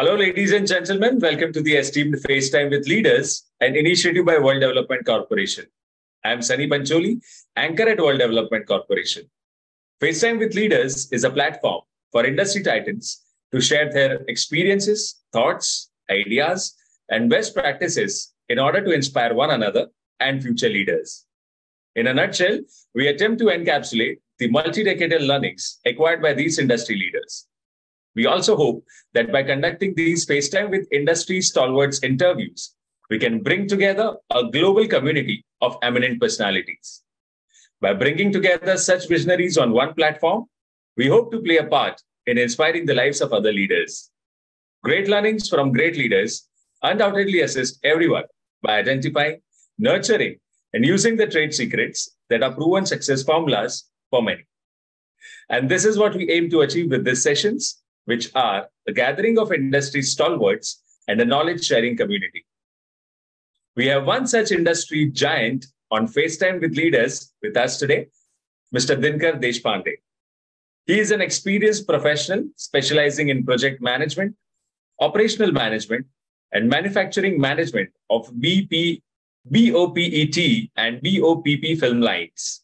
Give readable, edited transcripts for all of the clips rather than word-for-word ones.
Hello, ladies and gentlemen. Welcome to the esteemed FaceTime with Leaders, an initiative by World Development Corporation. I am Sunny Pancholi, anchor at World Development Corporation. FaceTime with Leaders is a platform for industry titans to share their experiences, thoughts, ideas, and best practices in order to inspire one another and future leaders. In a nutshell, we attempt to encapsulate the multi-decadal learnings acquired by these industry leaders. We also hope that by conducting these FaceTime with industry stalwarts interviews, we can bring together a global community of eminent personalities. By bringing together such visionaries on one platform, we hope to play a part in inspiring the lives of other leaders. Great learnings from great leaders undoubtedly assist everyone by identifying, nurturing, and using the trade secrets that are proven success formulas for many. And this is what we aim to achieve with these sessions, which are the gathering of industry stalwarts and a knowledge-sharing community. We have one such industry giant on FaceTime with Leaders with us today, Mr. Dinkar Deshpande. He is an experienced professional specializing in project management, operational management, and manufacturing management of BOPET and BOPP film lines.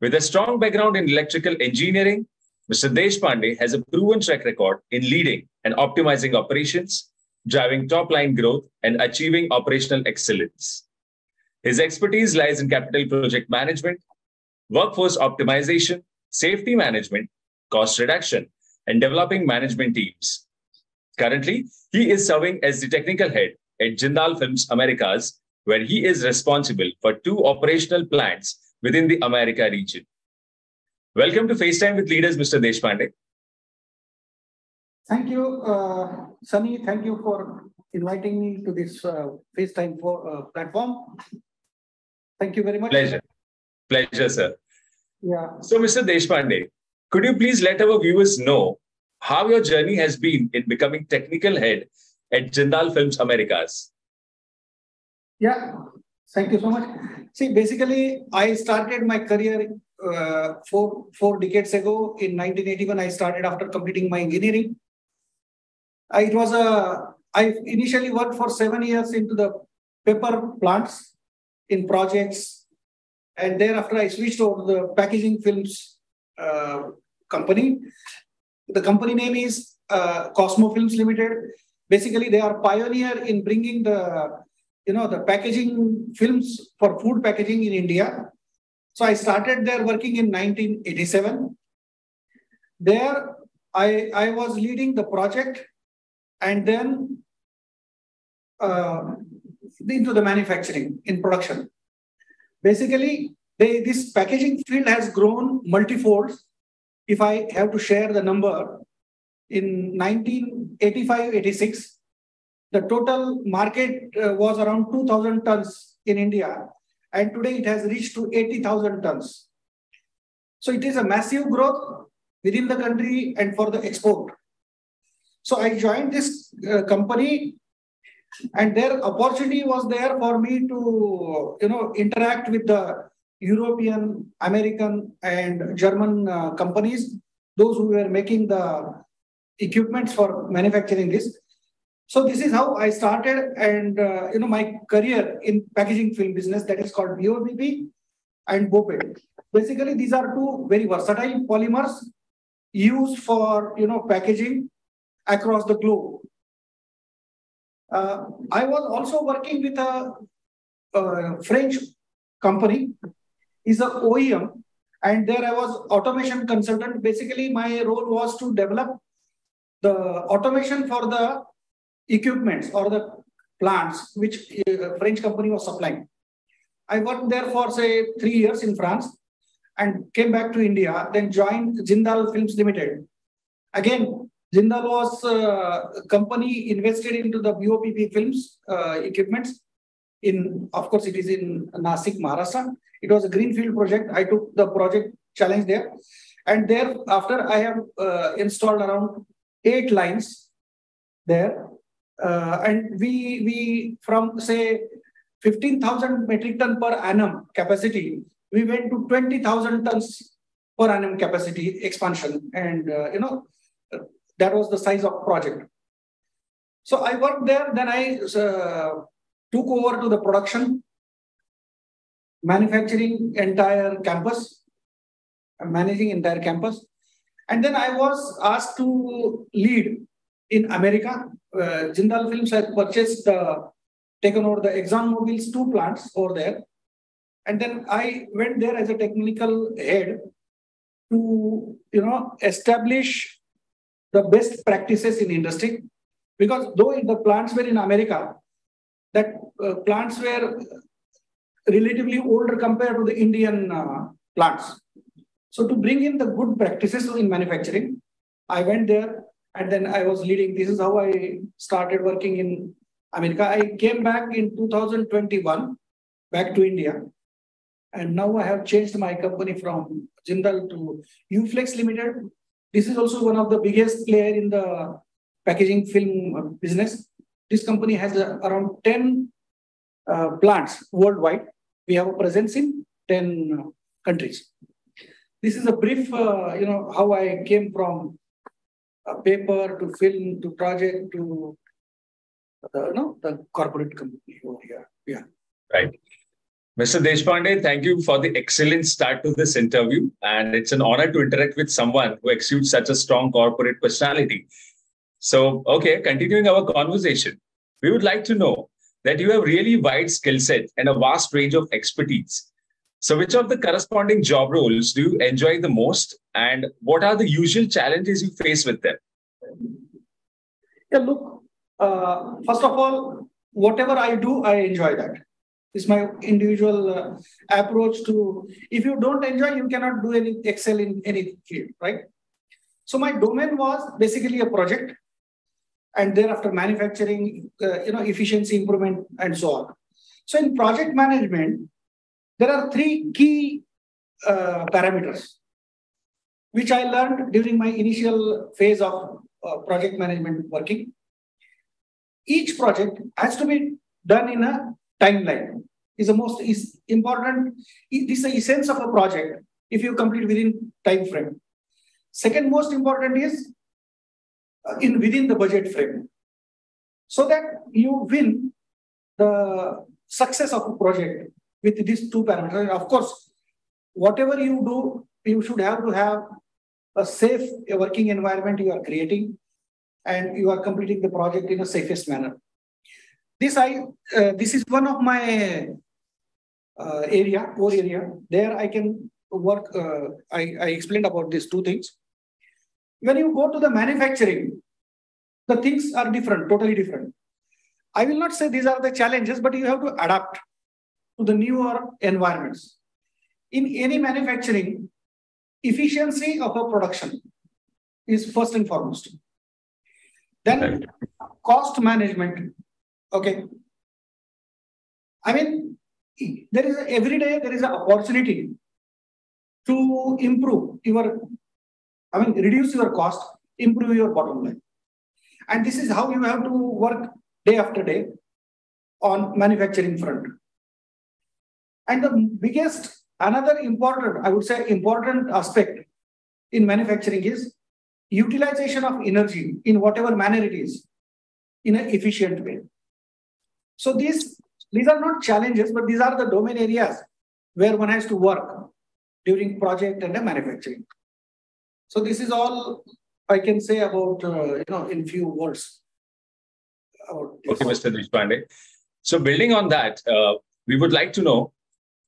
With a strong background in electrical engineering, Mr. Deshpande has a proven track record in leading and optimizing operations, driving top-line growth, and achieving operational excellence. His expertise lies in capital project management, workforce optimization, safety management, cost reduction, and developing management teams. Currently, he is serving as the technical head at Jindal Films Americas, where he is responsible for 2 operational plants within the America region. Welcome to FaceTime with Leaders, Mr. Deshpande. Thank you, Sunny. Thank you for inviting me to this FaceTime platform. Thank you very much. Pleasure. Pleasure, sir. Yeah. So, Mr. Deshpande, could you please let our viewers know how your journey has been in becoming technical head at Jindal Films Americas? Yeah. Thank you so much. See, basically, I started my career four decades ago. In 1981, I started after completing my engineering. I initially worked for 7 years into the paper plants in projects. And thereafter, I switched over to the packaging films company. The company name is Cosmo Films Limited. Basically, they are pioneer in bringing the the packaging films for food packaging in India. So I started there working in 1987. There, I was leading the project and then into the manufacturing in production. Basically, this packaging field has grown multifold. If I have to share the number, in 1985-86, the total market was around 2,000 tons in India, and today it has reached to 80,000 tons. So it is a massive growth within the country and for the export. So I joined this company, and their opportunity was there for me to interact with the European, American, and German companies, those who were making the equipments for manufacturing this. So this is how I started, and my career in packaging film business, that is called BOPP and BOPET. Basically, these are 2 very versatile polymers used for packaging across the globe. I was also working with a French company, is an OEM, and there I was automation consultant. Basically, my role was to develop the automation for the equipments or the plants which a French company was supplying. I worked there for say 3 years in France and came back to India, then joined Jindal Films Limited. Again, Jindal was a company invested into the BOPP films equipments. Of course, it is in Nasik, Maharashtra. It was a greenfield project. I took the project challenge there. And thereafter, I have installed around 8 lines there. And we from say 15,000 metric ton per annum capacity, we went to 20,000 tons per annum capacity expansion, and that was the size of project. So I worked there. Then I took over to the production, manufacturing entire campus, managing entire campus. And then I was asked to lead in America. Jindal Films had purchased, taken over the ExxonMobil's 2 plants over there. And then I went there as a technical head to, establish the best practices in industry. Because though the plants were in America, that plants were relatively older compared to the Indian plants. So to bring in the good practices in manufacturing, I went there and then I was leading. This is how I started working in America. I came back in 2021, back to India. And now I have changed my company from Jindal to Uflex Limited. This is also one of the biggest players in the packaging film business. This company has around 10 plants worldwide. We have a presence in 10 countries. This is a brief, how I came from paper to film to project to the corporate company over here. Yeah. Right. Mr. Deshpande, thank you for the excellent start to this interview. And it's an honor to interact with someone who exudes such a strong corporate personality. So, okay, continuing our conversation, we would like to know that you have really wide skill set and a vast range of expertise. So which of the corresponding job roles do you enjoy the most, and what are the usual challenges you face with them? Yeah, look, first of all, whatever I do, I enjoy that. It's my individual approach to, if you don't enjoy, you cannot do any excel in any field, right? So my domain was basically a project, and thereafter manufacturing, efficiency improvement and so on. So in project management, there are 3 key parameters, which I learned during my initial phase of project management working. Each project has to be done in a timeline. Is the most important. This is the essence of a project, if you complete within time frame. Second most important is within the budget frame, so that you win the success of a project with these 2 parameters. Of course, whatever you do, you should have to have a safe working environment you are creating, and you are completing the project in a safest manner. This is one of my core area. There I can work. I explained about these 2 things. When you go to the manufacturing, the things are different, totally different. I will not say these are the challenges, but you have to adapt to the newer environments. In any manufacturing, efficiency of a production is first and foremost. Then cost management. Okay. I mean, every day there is an opportunity to improve your, reduce your cost, improve your bottom line. And this is how you have to work day after day on manufacturing front. And the biggest, another important, I would say important aspect in manufacturing is utilization of energy in whatever manner it is in an efficient way. So these are not challenges, but these are the domain areas where one has to work during project and manufacturing. So this is all I can say about, in few words. Okay, Mr. Deshpande. So building on that, we would like to know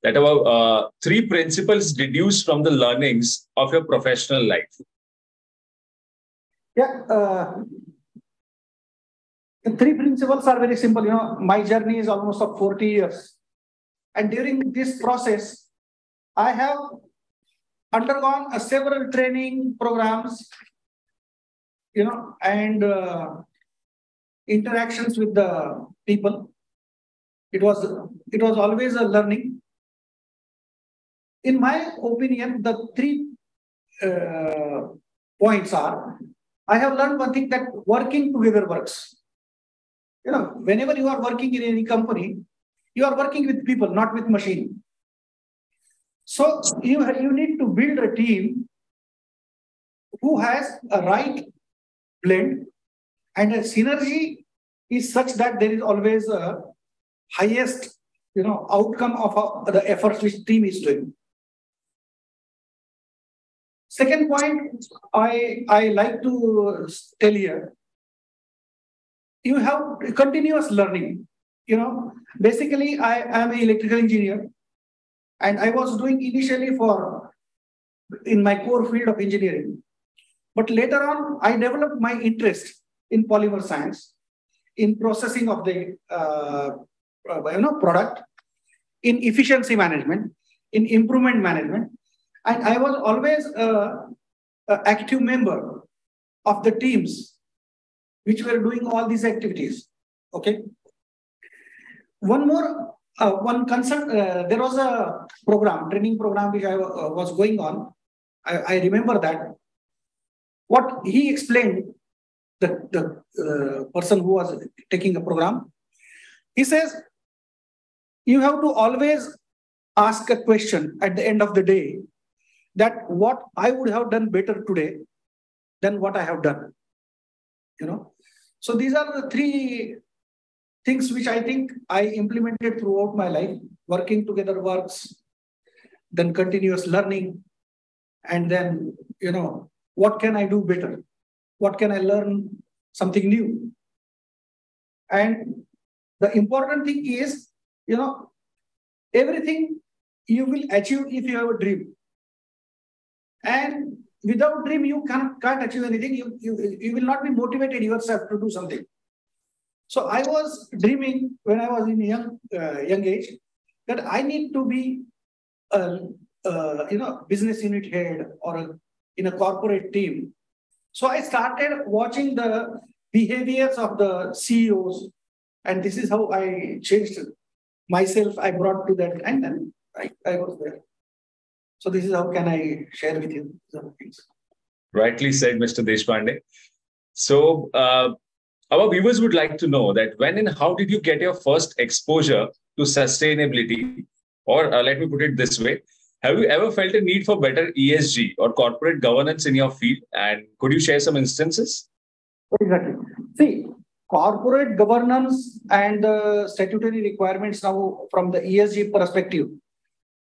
that our 3 principles deduced from the learnings of your professional life. Yeah. The 3 principles are very simple. My journey is almost of 40 years. And during this process, I have undergone several training programs, and interactions with the people. It was always a learning. In my opinion, the 3 points are, I have learned one thing, that working together works. Whenever you are working in any company, you are working with people, not with machine. So you need to build a team who has a right blend and a synergy is such that there is always a highest, outcome of the efforts which team is doing. Second point I like to tell here, you have continuous learning. Basically I am an electrical engineer and I was doing initially in my core field of engineering. But later on, I developed my interest in polymer science, in processing of the product, in efficiency management, in improvement management. And I was always an active member of the teams which were doing all these activities. Okay. There was a training program which I was going on. I remember that. What he explained, the person who was taking the program, he says, you have to always ask a question at the end of the day that what I would have done better today than what I have done. So these are the three things which I think I implemented throughout my life: working together works, then continuous learning, and then, what can I do better? What can I learn something new? And the important thing is, everything you will achieve if you have a dream. And without dream, you can't achieve anything. You will not be motivated yourself to do something. So I was dreaming when I was in young age that I need to be a business unit head or in a corporate team. So I started watching the behaviors of the CEOs, and this is how I changed myself. I brought to that, and then I was there. So this is how can I share with you some things. Rightly said, Mr. Deshpande. So our viewers would like to know that when and how did you get your first exposure to sustainability? Or let me put it this way. Have you ever felt a need for better ESG or corporate governance in your field? And could you share some instances? Exactly. See, corporate governance and the statutory requirements now from the ESG perspective.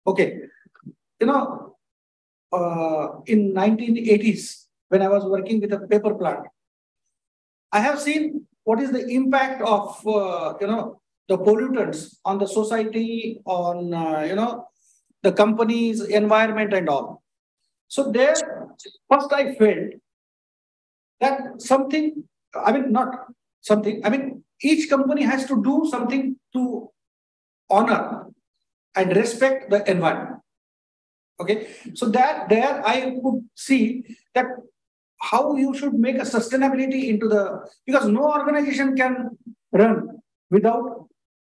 Okay. In 1980s, when I was working with a paper plant, I have seen what is the impact of, the pollutants on the society, on, the company's environment and all. So there, first I felt that each company has to do something to honor and respect the environment. Okay, so that there I could see that how you should make a sustainability into because no organization can run without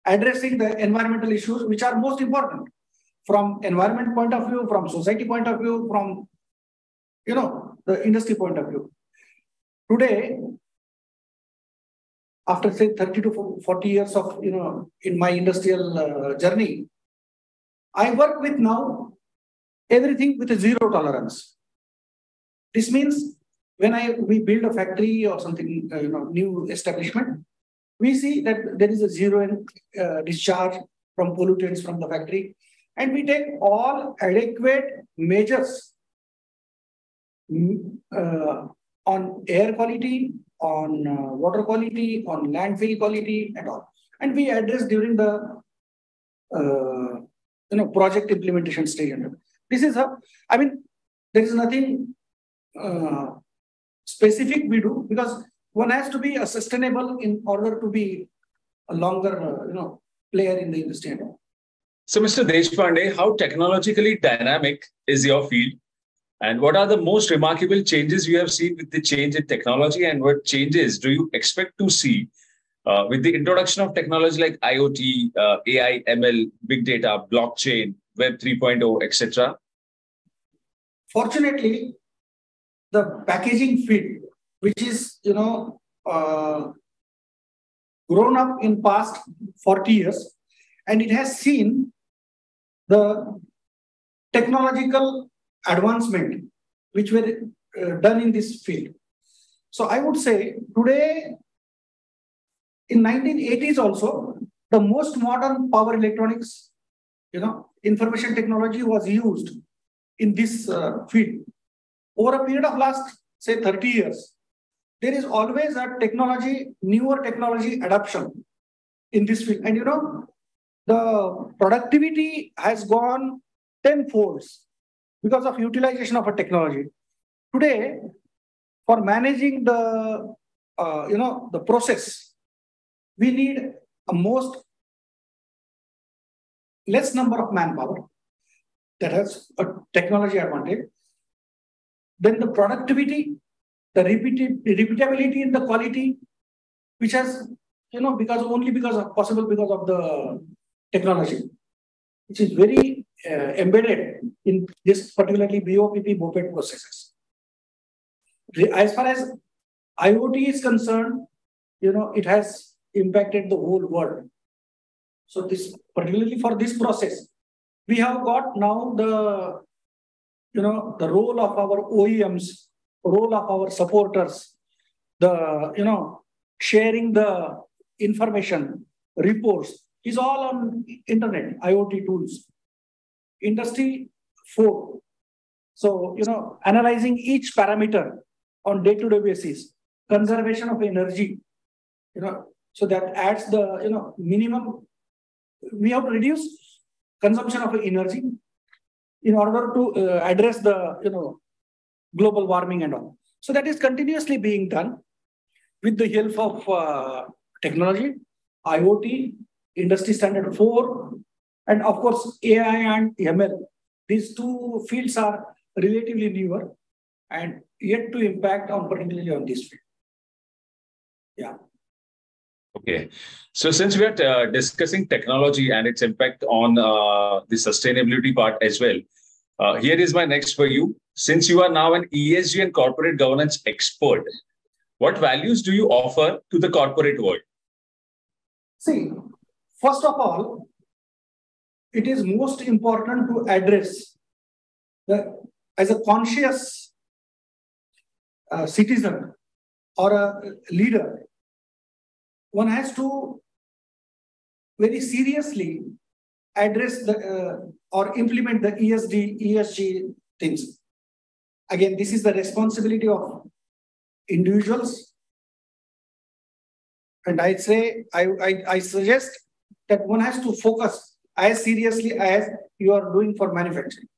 addressing the environmental issues which are most important from environment point of view, from society point of view, from, the industry point of view. Today, after say 30 to 40 years of, in my industrial journey, I work with now everything with a zero tolerance. This means when we build a factory or something, new establishment, we see that there is a zero discharge from pollutants from the factory, and we take all adequate measures on air quality, on water quality, on landfill quality, and all. And we address during the project implementation stage. This is how, there is nothing specific we do, because one has to be a sustainable in order to be a longer, player in the industry. So, Mr. Deshpande, how technologically dynamic is your field? And what are the most remarkable changes you have seen with the change in technology? And what changes do you expect to see with the introduction of technology like IoT, AI, ML, big data, blockchain, Web 3.0, etc.? Fortunately, the packaging field, which is, grown up in past 40 years, and it has seen the technological advancement which were done in this field. So I would say today, In 1980s also, the most modern power electronics, information technology was used in this field. Over a period of last, say, 30 years, there is always a technology, newer technology adoption in this field. And the productivity has gone 10-folds because of utilization of a technology. Today, for managing the, the process, we need a less number of manpower that has a technology advantage. Then the productivity, the repeatability in the quality, which has, because of the technology, which is very embedded in this particularly BOPP, BOPET processes. As far as IoT is concerned, it has impacted the whole world. So this, particularly for this process, we have got now the, the role of our OEMs, role of our supporters, the, sharing the information, reports, is all on internet, IoT tools. Industry 4. So, analyzing each parameter on day-to-day basis, conservation of energy, so that adds the, minimum. We have to reduce consumption of energy in order to address the, global warming and all. So that is continuously being done with the help of technology, IoT, Industry Standard 4, and of course, AI and ML. These two fields are relatively newer and yet to impact on particularly on this field. Yeah. Okay. So since we are discussing technology and its impact on the sustainability part as well, here is my next for you. Since you are now an ESG and corporate governance expert, what values do you offer to the corporate world? See, first of all, it is most important to address as a conscious citizen or a leader, one has to very seriously address the, or implement the ESG things. Again, this is the responsibility of individuals. And I say, I suggest that one has to focus as seriously as you are doing for manufacturing.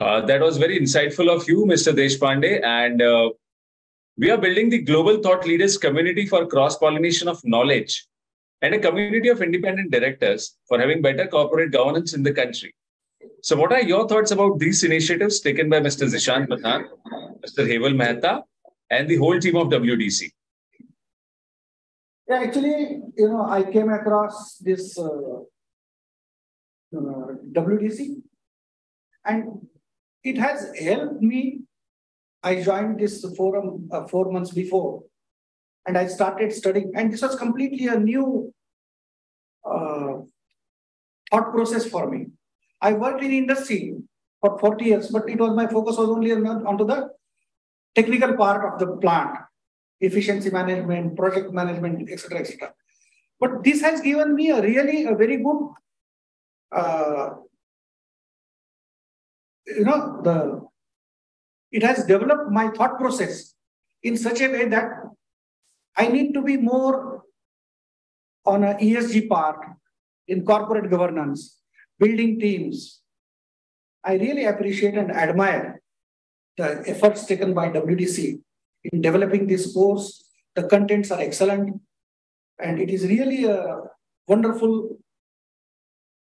That was very insightful of you, Mr. Deshpande. And we are building the global thought leaders community for cross-pollination of knowledge and a community of independent directors for having better corporate governance in the country. So what are your thoughts about these initiatives taken by Mr. Zishan Patan, Mr. Heval Mehta, and the whole team of WDC? Yeah, actually, I came across this WDC and it has helped me. I joined this forum 4 months before and I started studying, and this was completely a new thought process for me. I worked in industry for 40 years, but it was my focus was only onto the technical part of the plant. Efficiency management, project management, etc., etc. But this has given me a really very good, it has developed my thought process in such a way that I need to be more on an ESG part in corporate governance, building teams. I really appreciate and admire the efforts taken by WDC in developing this course. The contents are excellent, and it is really a wonderful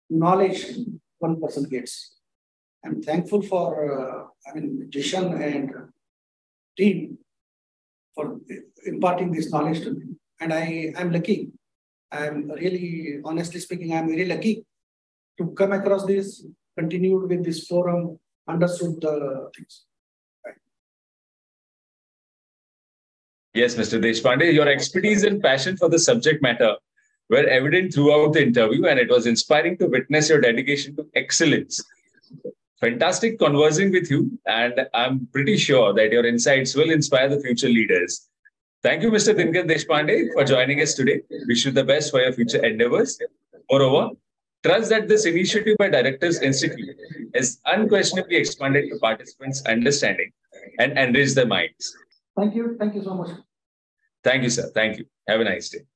knowledge one person gets. I'm thankful for, Jishan and team for imparting this knowledge to me. And I'm lucky. I'm really, honestly speaking, I'm very lucky to come across this, continued with this forum, understood the things. Yes, Mr. Deshpande, your expertise and passion for the subject matter were evident throughout the interview, and it was inspiring to witness your dedication to excellence. Fantastic conversing with you, and I'm pretty sure that your insights will inspire the future leaders Thank you, Mr. Dinkar Deshpande, for joining us today. Wish you the best for your future endeavors. Moreover, trust that this initiative by Directors Institute has unquestionably expanded to participants' understanding and enriched their minds. Thank you. Thank you so much. Thank you, sir. Thank you. Have a nice day.